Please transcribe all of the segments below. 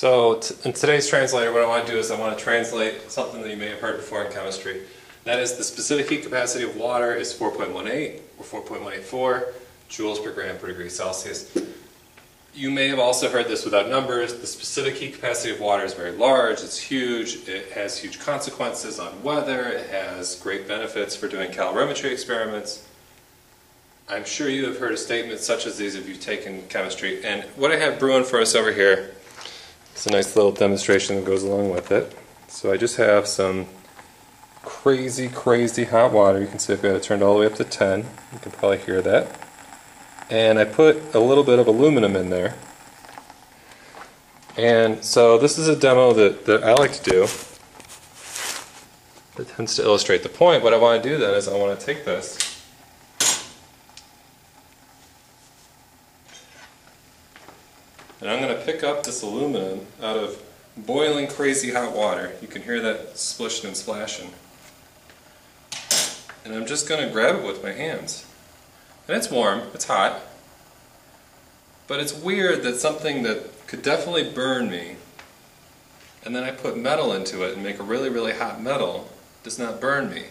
So in today's translator, what I want to do is I want to translate something that you may have heard before in chemistry. That is, the specific heat capacity of water is 4.18 or 4.184 joules per gram per degree Celsius. You may have also heard this without numbers. The specific heat capacity of water is very large, it's huge, it has huge consequences on weather, it has great benefits for doing calorimetry experiments. I'm sure you have heard a statement such as these if you've taken chemistry. And what I have brewing for us over here is a nice little demonstration that goes along with it. So I just have some crazy, crazy hot water. You can see I've got it turned all the way up to 10. You can probably hear that. And I put a little bit of aluminum in there. And so this is a demo that I like to do that tends to illustrate the point. What I want to do then is I want to take this and I'm going to pick up this aluminum out of boiling crazy hot water. You can hear that splishing and splashing. And I'm just going to grab it with my hands. And it's warm, it's hot, but it's weird that something that could definitely burn me, and then I put metal into it and make a really, really hot metal, does not burn me.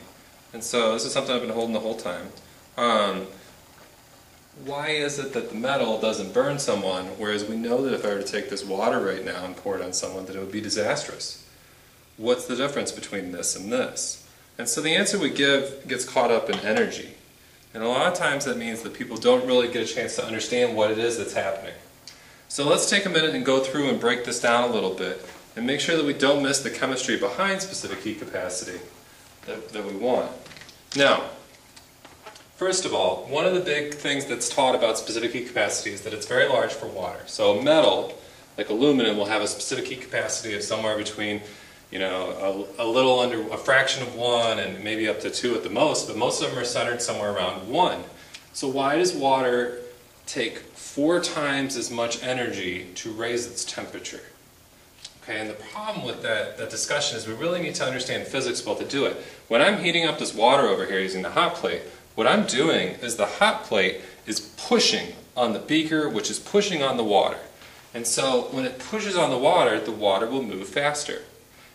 And so this is something I've been holding the whole time. Why is it that the metal doesn't burn someone, whereas we know that if I were to take this water right now and pour it on someone, that it would be disastrous? What's the difference between this and this? And so the answer we give gets caught up in energy. And a lot of times that means that people don't really get a chance to understand what it is that's happening. So let's take a minute and go through and break this down a little bit and make sure that we don't miss the chemistry behind specific heat capacity that we want. Now, first of all, one of the big things that's taught about specific heat capacity is that it's very large for water. So metal, like aluminum, will have a specific heat capacity of somewhere between a little under a fraction of 1 and maybe up to 2 at the most, but most of them are centered somewhere around 1. So why does water take 4 times as much energy to raise its temperature? Okay, and the problem with that discussion is we really need to understand physics well to do it. When I'm heating up this water over here using the hot plate, what I'm doing is the hot plate is pushing on the beaker, which is pushing on the water. And so when it pushes on the water will move faster.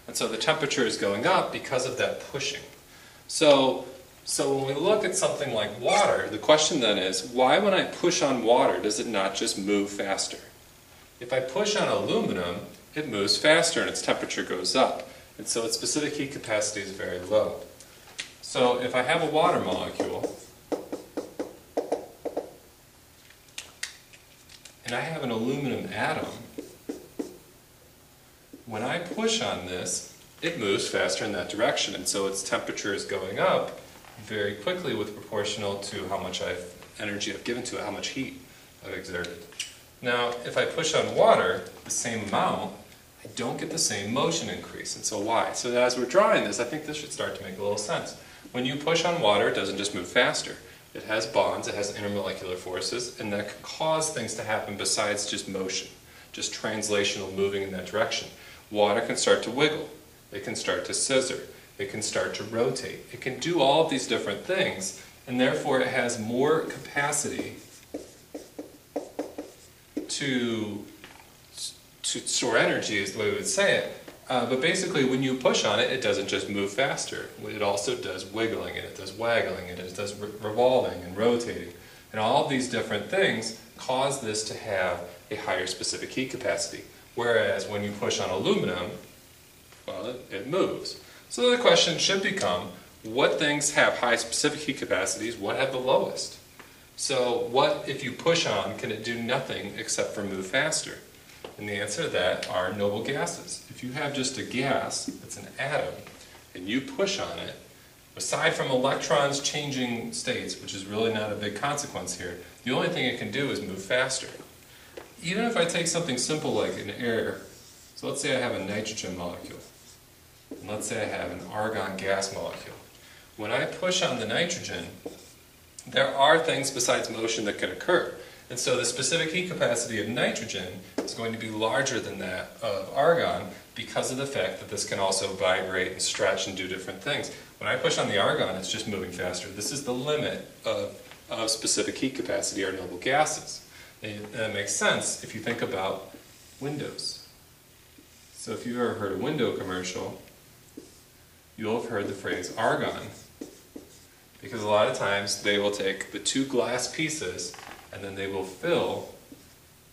And so the temperature is going up because of that pushing. So when we look at something like water, the question then is, why when I push on water does it not just move faster? If I push on aluminum, it moves faster and its temperature goes up. And so its specific heat capacity is very low. So if I have a water molecule, and I have an aluminum atom, when I push on this, it moves faster in that direction, and so its temperature is going up very quickly with proportional to how much energy I've given to it, how much heat I've exerted. Now, if I push on water the same amount, I don't get the same motion increase, and so why? So as we're drawing this, I think this should start to make a little sense. When you push on water, it doesn't just move faster. It has bonds, it has intermolecular forces, and that can cause things to happen besides just motion, just translational moving in that direction. Water can start to wiggle, it can start to scissor, it can start to rotate, it can do all of these different things, and therefore it has more capacity to store energy is the way we would say it. But basically when you push on it, it doesn't just move faster, it also does wiggling, and it does waggling, and it does revolving and rotating, and all of these different things cause this to have a higher specific heat capacity. Whereas when you push on aluminum, well, it moves. So the question should become, what things have high specific heat capacities, what have the lowest? So what, if you push on, can it do nothing except for move faster? And the answer to that are noble gases. If you have just a gas, it's an atom, and you push on it, aside from electrons changing states, which is really not a big consequence here, the only thing it can do is move faster. Even if I take something simple like an air, so let's say I have a nitrogen molecule, and let's say I have an argon gas molecule. When I push on the nitrogen, there are things besides motion that can occur. And so the specific heat capacity of nitrogen is going to be larger than that of argon because of the fact that this can also vibrate and stretch and do different things. When I push on the argon, it's just moving faster. This is the limit of specific heat capacity or noble gases. And that makes sense if you think about windows. So if you've ever heard a window commercial, you'll have heard the phrase argon, because a lot of times they will take the two glass pieces and then they will fill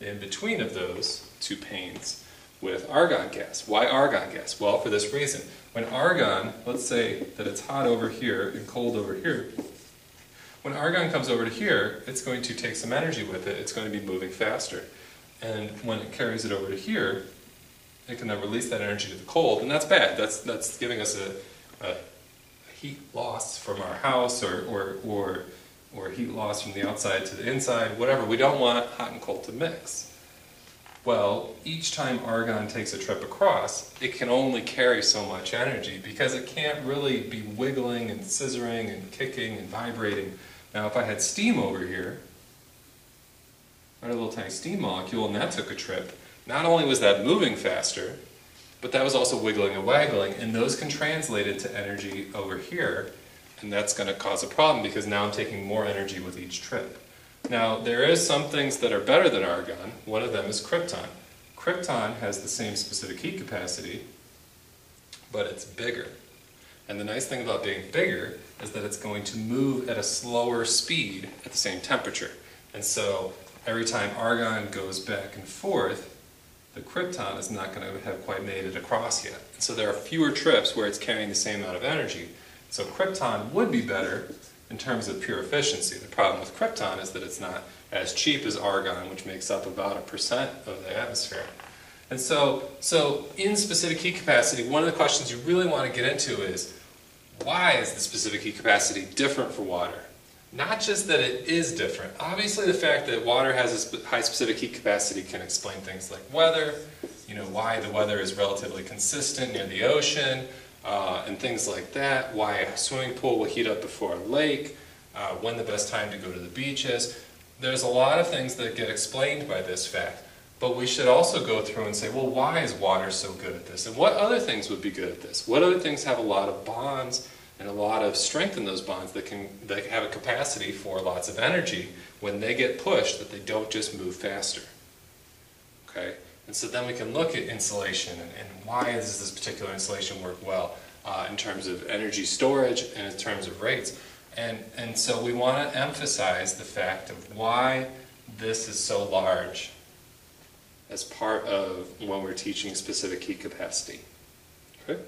in between of those two panes with argon gas. Why argon gas? Well, for this reason. When argon, let's say that it's hot over here and cold over here, when argon comes over to here, it's going to take some energy with it, it's going to be moving faster. And when it carries it over to here, it can then release that energy to the cold, and that's bad. That's giving us a heat loss from our house, or heat loss from the outside to the inside, whatever. We don't want hot and cold to mix. Well, each time argon takes a trip across, it can only carry so much energy because it can't really be wiggling and scissoring and kicking and vibrating. Now, if I had steam over here, I had a little tiny steam molecule, and that took a trip, not only was that moving faster, but that was also wiggling and waggling, and those can translate into energy over here, and that's going to cause a problem because now I'm taking more energy with each trip. Now, there is some things that are better than argon. One of them is krypton. Krypton has the same specific heat capacity, but it's bigger. And the nice thing about being bigger is that it's going to move at a slower speed at the same temperature. And so every time argon goes back and forth, the krypton is not going to have quite made it across yet. And so there are fewer trips where it's carrying the same amount of energy. So krypton would be better in terms of pure efficiency. The problem with krypton is that it's not as cheap as argon, which makes up about 1% of the atmosphere. And so in specific heat capacity, one of the questions you really want to get into is, why is the specific heat capacity different for water? Not just that it is different. Obviously the fact that water has a high specific heat capacity can explain things like weather, you know, why the weather is relatively consistent near the ocean, and things like that, why a swimming pool will heat up before a lake, when the best time to go to the beach is. There's a lot of things that get explained by this fact, but we should also go through and say, well, why is water so good at this? And what other things would be good at this? What other things have a lot of bonds and a lot of strength in those bonds that have a capacity for lots of energy when they get pushed, that they don't just move faster? Okay? And so then we can look at insulation and why does this particular insulation work well in terms of energy storage and in terms of rates. And so we want to emphasize the fact of why this is so large as part of when we're teaching specific heat capacity. Okay?